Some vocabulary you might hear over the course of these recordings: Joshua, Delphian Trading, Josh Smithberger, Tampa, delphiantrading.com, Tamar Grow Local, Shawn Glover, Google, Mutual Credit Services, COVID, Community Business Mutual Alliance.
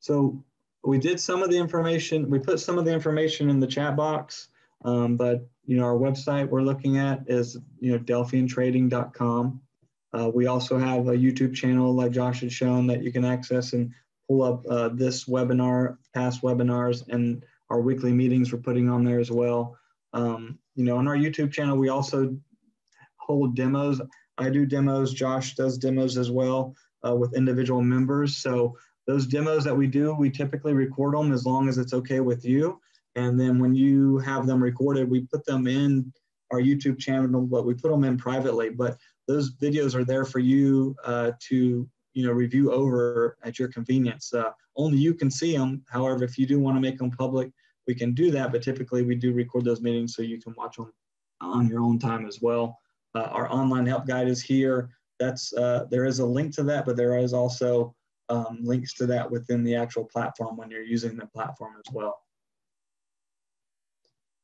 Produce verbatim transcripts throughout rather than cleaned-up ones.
So we did some of the information, we put some of the information in the chat box, um, but you know, our website we're looking at is, you know, delphian trading dot com. Uh, we also have a YouTube channel, like Josh had shown, that you can access and pull up uh, this webinar, past webinars, and our weekly meetings we're putting on there as well. Um, you know, on our YouTube channel, we also hold demos. I do demos, Josh does demos as well uh, with individual members. So those demos that we do, we typically record them as long as it's okay with you. And then when you have them recorded, we put them in our YouTube channel, but we put them in privately. But those videos are there for you uh, to, you know, review over at your convenience. Uh, only you can see them. However, if you do want to make them public, we can do that. But typically, we do record those meetings so you can watch them on your own time as well. Uh, our online help guide is here. That's uh, there is a link to that, but there is also um, links to that within the actual platform when you're using the platform as well.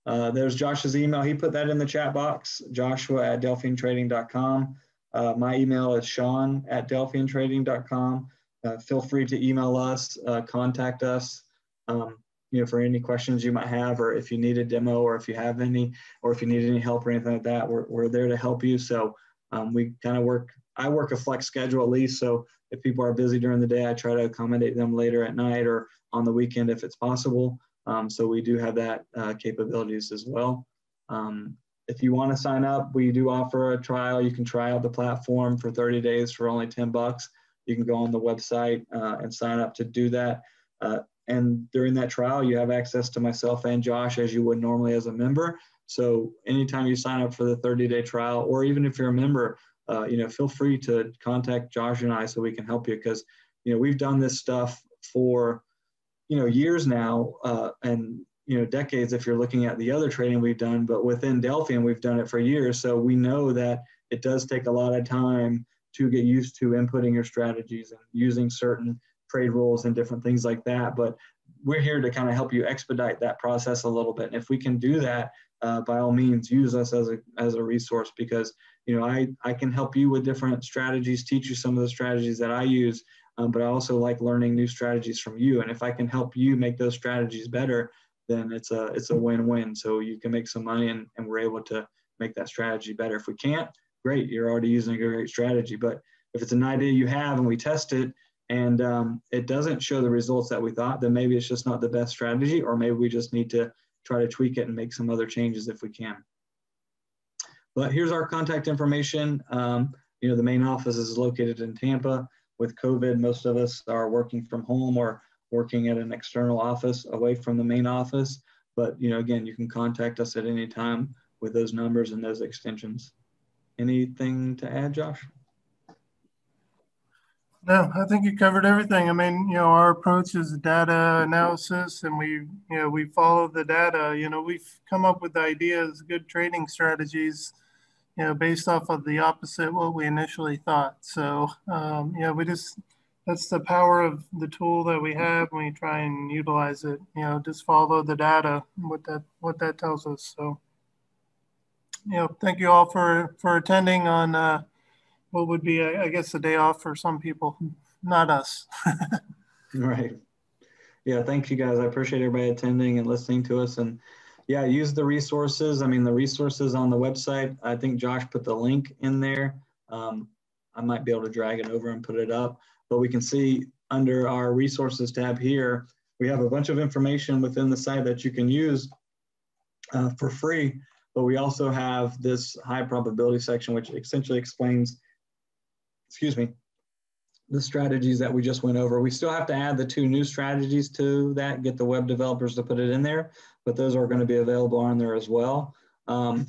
Uh, there's Josh's email. He put that in the chat box, joshua at delphian trading dot com. Uh, my email is sean at delphian trading dot com. Uh, feel free to email us, uh, contact us, um, you know, for any questions you might have, or if you need a demo, or if you have any, or if you need any help or anything like that, we're, we're there to help you. So um, we kind of work, I work a flex schedule at least. So if people are busy during the day, I try to accommodate them later at night or on the weekend if it's possible. Um, so we do have that uh, capabilities as well. Um, if you want to sign up, we do offer a trial. You can try out the platform for thirty days for only ten bucks. You can go on the website uh, and sign up to do that. Uh, and during that trial, you have access to myself and Josh as you would normally as a member. So anytime you sign up for the thirty day trial, or even if you're a member, uh, you know, feel free to contact Josh and I so we can help you, because, you know, we've done this stuff for, you know, years now, uh, and, you know, decades if you're looking at the other trading we've done, but within Delphian, we've done it for years. So we know that it does take a lot of time to get used to inputting your strategies and using certain trade rules and different things like that. But we're here to kind of help you expedite that process a little bit. And if we can do that, uh, by all means, use us as a, as a resource, because, you know, I, I can help you with different strategies, teach you some of the strategies that I use. Um, but I also like learning new strategies from you. And if I can help you make those strategies better, then it's a it's a win-win. So you can make some money, and, and we're able to make that strategy better. If we can't, great, you're already using a great strategy. But if it's an idea you have and we test it and um, it doesn't show the results that we thought, then maybe it's just not the best strategy, or maybe we just need to try to tweak it and make some other changes if we can. But here's our contact information. Um, you know, the main office is located in Tampa. With COVID, most of us are working from home or working at an external office away from the main office. But, you know, again, you can contact us at any time with those numbers and those extensions. Anything to add, Josh? No, I think you covered everything. I mean, you know, our approach is data analysis, and we, you know, we follow the data. You know, we've come up with ideas, good trading strategies, you know, based off of the opposite what we initially thought. So, um, you know, we just, that's the power of the tool that we have when we try and utilize it, you know, just follow the data, what that, what that tells us. So, you know, thank you all for, for attending on uh, what would be, I guess, a day off for some people, not us. Right. Yeah. Thank you guys. I appreciate everybody attending and listening to us, and, yeah, use the resources. I mean, the resources on the website, I think Josh put the link in there. Um, I might be able to drag it over and put it up, but we can see under our resources tab here, we have a bunch of information within the site that you can use uh, for free, but we also have this high probability section, which essentially explains, excuse me, the strategies that we just went over. We still have to add the two new strategies to that, get the web developers to put it in there, but those are going to be available on there as well. Um,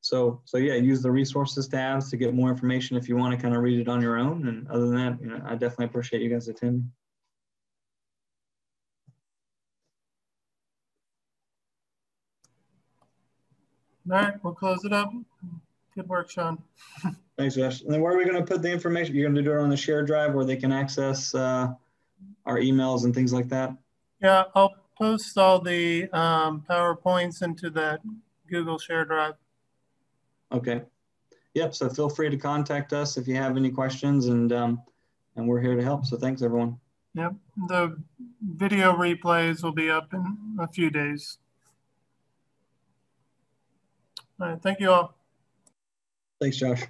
so, so yeah, use the resources tabs to get more information if you want to kind of read it on your own. And other than that, you know, I definitely appreciate you guys attending. All right, we'll close it up. Good work, Sean. Thanks, Josh. And then where are we going to put the information? You're going to do it on the share drive where they can access uh, our emails and things like that? Yeah, I'll post all the um, PowerPoints into that Google share drive. Okay. Yep, so feel free to contact us if you have any questions, and um, and we're here to help. So thanks, everyone. Yep. The video replays will be up in a few days. All right, thank you all. Thanks, Josh.